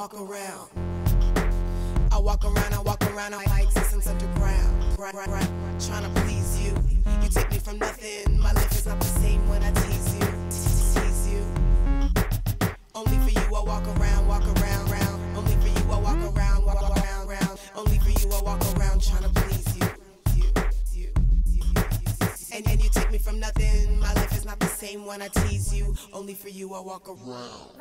walk around. I walk around, I exist underground. Trying to please you. You take me from nothing. My life is not the same when I tease you. Only for you I walk around. Only for you I walk around. Only for you I walk around, trying to please you. And you take me from nothing. My life is not the same when I tease you. Only for you I walk around.